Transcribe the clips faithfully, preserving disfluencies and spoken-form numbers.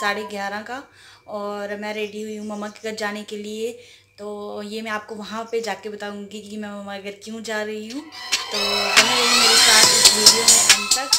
साढ़े ग्यारह का और मैं रेडी हुई हूँ मम्मा के घर जाने के लिए। तो ये मैं आपको वहाँ पे जाके बताऊँगी कि मैं मम्मा के घर क्यों जा रही हूँ। तो बने रहिए मेरे साथ इस वीडियो में अंत तक।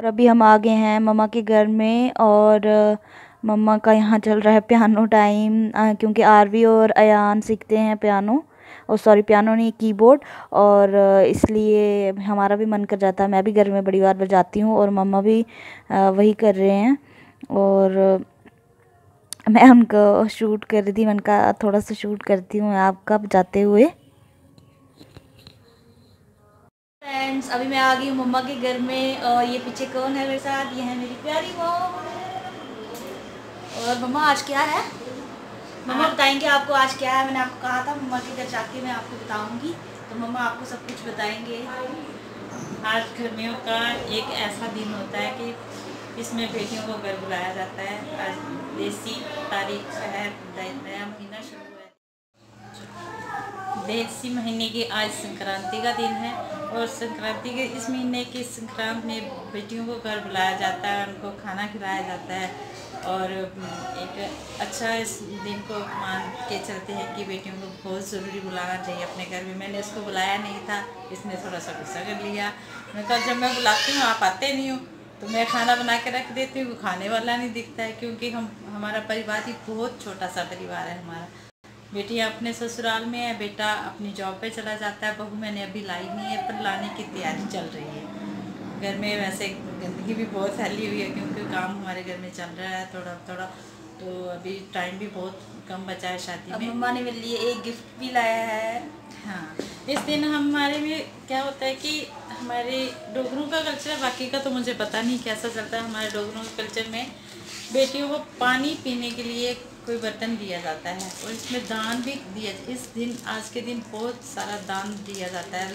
और अभी हम आ गए हैं मम्मा के घर में और मम्मा का यहाँ चल रहा है पियानो टाइम, क्योंकि आरवी और अयान सीखते हैं पियानो और सॉरी पियानो नहीं कीबोर्ड, और इसलिए हमारा भी मन कर जाता है। मैं भी घर में बड़ी बार बजाती हूँ और मम्मा भी वही कर रहे हैं। और मैं उनको शूट कर रही थी, मैंने कहा थोड़ा सा शूट करती हूँ आपका बजाते हुए। फ्रेंड्स अभी मैं आ गई हूँ मम्मा के घर में और ये पीछे कौन है मेरे साथ, ये है मेरी प्यारी मॉम। और मम्मा आज क्या है, मम्मा बताएंगे आपको आज क्या है। मैंने आपको कहा था मम्मा के घर जाके मैं आपको बताऊंगी, तो मम्मा आपको सब कुछ बताएंगे। आज गर्मियों का एक ऐसा दिन होता है कि इसमें बेटियों को घर बुलाया जाता है। आज देसी तारीख है, नया महीना शुरू है, देसी महीने की आज संक्रांति का दिन है। और संक्रांति के इस महीने के संक्रांत में बेटियों को घर बुलाया जाता है, उनको खाना खिलाया जाता है और एक अच्छा इस दिन को मान के चलते हैं कि बेटियों को बहुत ज़रूरी बुलाना चाहिए अपने घर में। मैंने इसको बुलाया नहीं था, इसने थोड़ा सा गुस्सा कर लिया। मैं कहा जब मैं बुलाती हूँ आप आते नहीं हो, तो मैं खाना बना के रख देती हूँ, खाने वाला नहीं दिखता है, क्योंकि हम हमारा परिवार ही बहुत छोटा सा परिवार है हमारा। बेटियाँ अपने ससुराल में है, बेटा अपनी जॉब पे चला जाता है, बहू मैंने अभी लाई नहीं है पर लाने की तैयारी चल रही है। घर में वैसे गंदगी भी बहुत फैली हुई है क्योंकि काम हमारे घर में चल रहा है थोड़ा थोड़ा, तो अभी टाइम भी बहुत कम बचा है शादी में। मम्मा ने मेरे लिए एक गिफ्ट भी लाया है। हाँ, इस दिन हमारे में क्या होता है कि हमारे डोगरों का कल्चर, बाकी का तो मुझे पता नहीं कैसा चलता है, हमारे डोगरों के कल्चर में बेटियों को पानी पीने के लिए कोई बर्तन दिया जाता है और इसमें दान भी दिया। इस दिन आज के दिन बहुत सारा दान दिया जाता है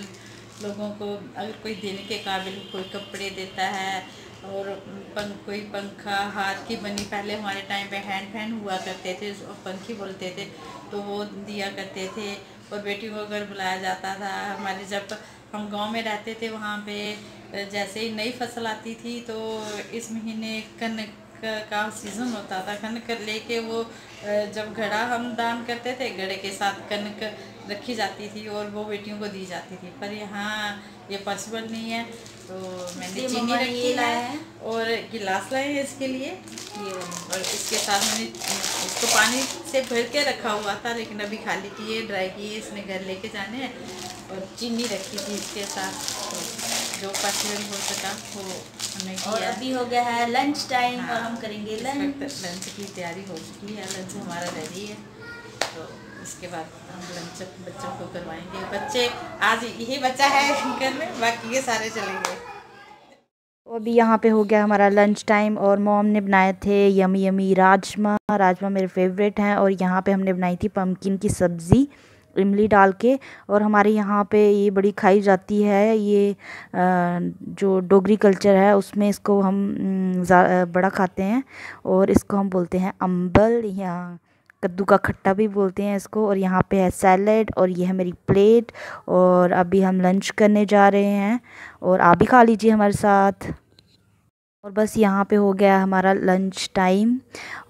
लोगों को, अगर कोई देने के काबिल कोई कपड़े देता है और पंख कोई पंखा हाथ की बनी, पहले हमारे टाइम पे हैंड फैन हुआ करते थे और पंखी बोलते थे, तो वो दिया करते थे और बेटियों को घर बुलाया जाता था। हमारे जब हम गाँव में रहते थे वहाँ पर जैसे ही नई फसल आती थी तो इस महीने कनक का सीज़न होता था, कनक लेके वो जब घड़ा हम दान करते थे, घड़े के साथ कनक रखी जाती थी और वो बेटियों को दी जाती थी। पर यहाँ ये पॉसिबल नहीं है, तो मैंने चीनी रखी है और गिलास लाए हैं इसके लिए ये, और इसके साथ मैंने इसको पानी से भर के रखा हुआ था लेकिन अभी खाली किए, ड्राई किए, इसने घर लेके जाने हैं और चीनी रखी थी इसके साथ, तो जो पॉसिबल हो सका वो हमने किया। और अभी हो गया है लंच टाइम। हाँ, और हम करेंगे लंच लंच की तैयारी हो चुकी है, लंच हमारा रेडी है, तो इसके बाद हम लंच बच्चों को करवाएंगे। बच्चे आज यही बच्चा है घर में, बाकी के सारे चले गए। अभी यहाँ पे हो गया हमारा लंच टाइम और मॉम ने बनाए थे यमी यमी राजमा। राजमा मेरे फेवरेट हैं और यहाँ पे हमने बनाई थी पम्पकिन की सब्ज़ी इमली डाल के। और हमारे यहाँ पे ये बड़ी खाई जाती है, ये जो डोगरी कल्चर है उसमें इसको हम बड़ा खाते हैं और इसको हम बोलते हैं अम्बल या कद्दू का खट्टा भी बोलते हैं इसको। और यहाँ पे है सैलेड और ये है मेरी प्लेट और अभी हम लंच करने जा रहे हैं और आप भी खा लीजिए हमारे साथ। और बस यहाँ पे हो गया हमारा लंच टाइम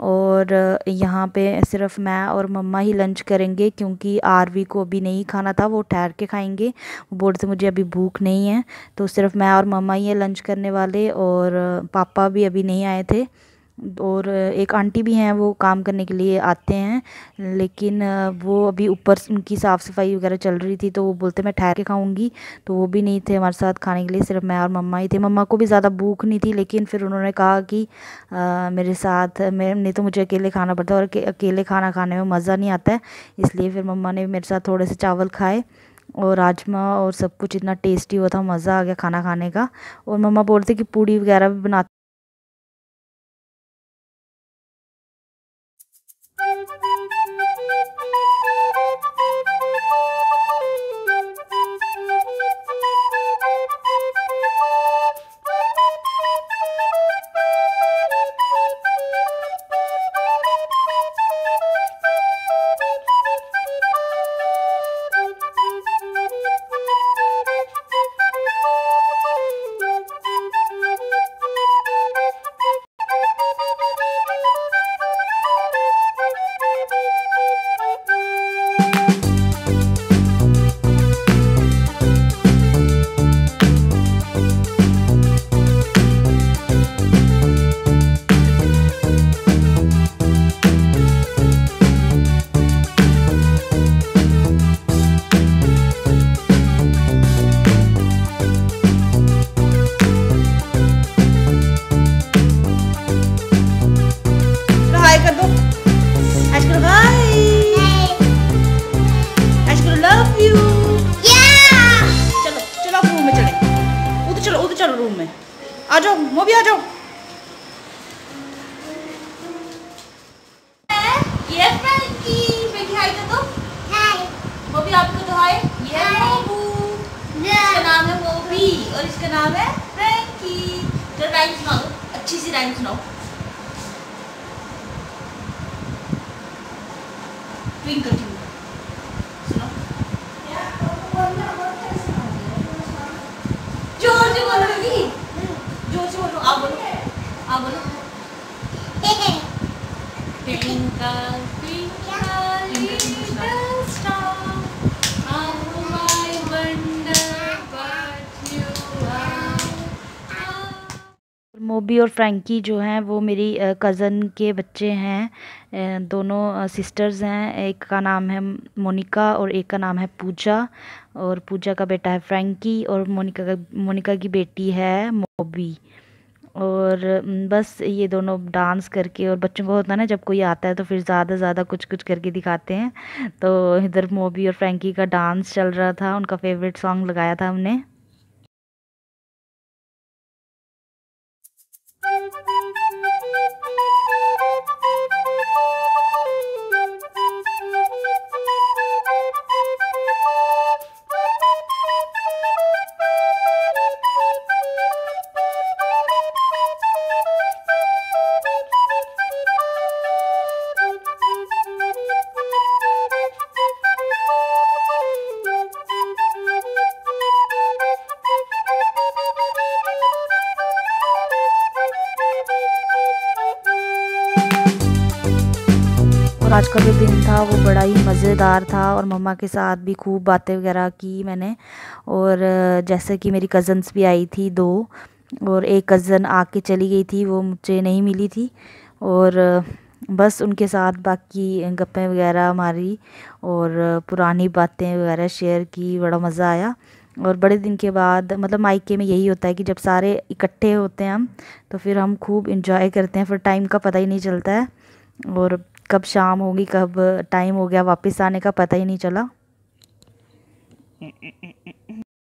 और यहाँ पे सिर्फ मैं और मम्मा ही लंच करेंगे क्योंकि आरवी को अभी नहीं खाना था, वो ठहर के खाएंगे। वो बोल रहे थे मुझे अभी भूख नहीं है, तो सिर्फ मैं और मम्मा ही है लंच करने वाले और पापा भी अभी नहीं आए थे और एक आंटी भी हैं वो काम करने के लिए आते हैं लेकिन वो अभी ऊपर उनकी साफ़ सफाई वगैरह चल रही थी तो वो बोलते मैं ठहर के खाऊंगी, तो वो भी नहीं थे हमारे साथ खाने के लिए, सिर्फ मैं और मम्मा ही थे। मम्मा को भी ज़्यादा भूख नहीं थी लेकिन फिर उन्होंने कहा कि आ, मेरे साथ मैंने तो मुझे अकेले खाना पड़ता है और अकेले खाना खाने में मज़ा नहीं आता है, इसलिए फिर मम्मा ने मेरे साथ थोड़े से चावल खाए और राजमा और सब कुछ इतना टेस्टी हुआ था, मज़ा आ गया खाना खाने का। और मम्मा बोलते कि पूड़ी वगैरह भी बनाते आ जाओ, वो भी आ जाओ। ये की हाय तो हाय, वो भी आपको तो हाय। ये मोबू, इसका नाम है मोबी और इसका नाम है फ्रैंकी। तो राइम सुना दो, अच्छी सी राइम सुनाओ। ट्विंकल मोबी और फ्रैंकी जो हैं वो मेरी कज़न के बच्चे हैं, दोनों सिस्टर्स हैं। एक का नाम है मोनिका और एक का नाम है पूजा, और पूजा का बेटा है फ्रैंकी और मोनिका का मोनिका की बेटी है मोबी। और बस ये दोनों डांस करके, और बच्चों को होता है ना जब कोई आता है तो फिर ज़्यादा ज़्यादा कुछ कुछ करके दिखाते हैं, तो इधर मोबी और फ्रैंकी का डांस चल रहा था, उनका फेवरेट सॉन्ग लगाया था हमने। आज का जो दिन था वो बड़ा ही मज़ेदार था और मम्मा के साथ भी खूब बातें वगैरह की मैंने। और जैसे कि मेरी कज़न्स भी आई थी दो, और एक कज़न आके चली गई थी, वो मुझे नहीं मिली थी। और बस उनके साथ बाकी गप्पें वगैरह हमारी और पुरानी बातें वगैरह शेयर की, बड़ा मज़ा आया। और बड़े दिन के बाद, मतलब मायके में यही होता है कि जब सारे इकट्ठे होते हैं हम तो फिर हम खूब इंजॉय करते हैं, फिर टाइम का पता ही नहीं चलता है और कब शाम होगी कब टाइम हो गया वापस आने का पता ही नहीं चला।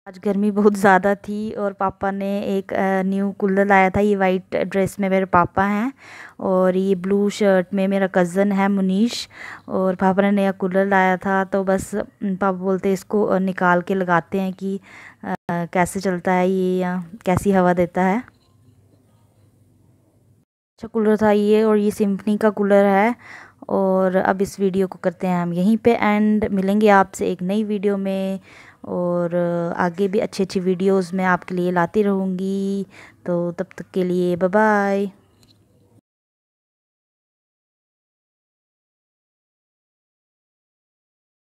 आज गर्मी बहुत ज़्यादा थी और पापा ने एक न्यू कूलर लाया था। ये वाइट ड्रेस में मेरे पापा हैं और ये ब्लू शर्ट में मेरा कज़न है मुनीश। और पापा ने नया कूलर लाया था तो बस पापा बोलते इसको निकाल के लगाते हैं कि आ, कैसे चलता है ये या कैसी हवा देता है। अच्छा कूलर था ये और ये सिम्फनी का कूलर है। और अब इस वीडियो को करते हैं हम यहीं पे एंड। मिलेंगे आपसे एक नई वीडियो में और आगे भी अच्छी अच्छी वीडियोस मैं आपके लिए लाती रहूँगी। तो तब तक के लिए बाय बाय।